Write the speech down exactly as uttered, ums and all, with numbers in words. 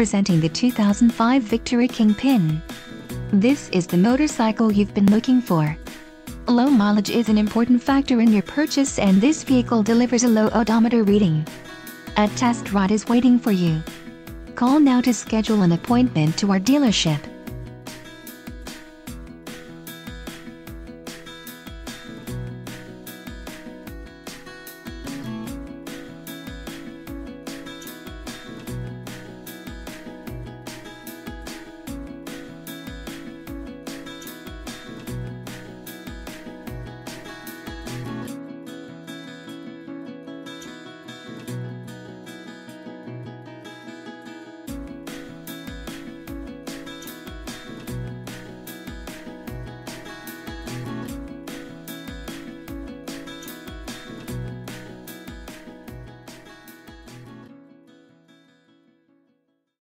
presenting the two thousand five Victory Kingpin. This is the motorcycle you've been looking for. Low mileage is an important factor in your purchase, and this vehicle delivers a low odometer reading. A test ride is waiting for you. Call now to schedule an appointment to our dealership.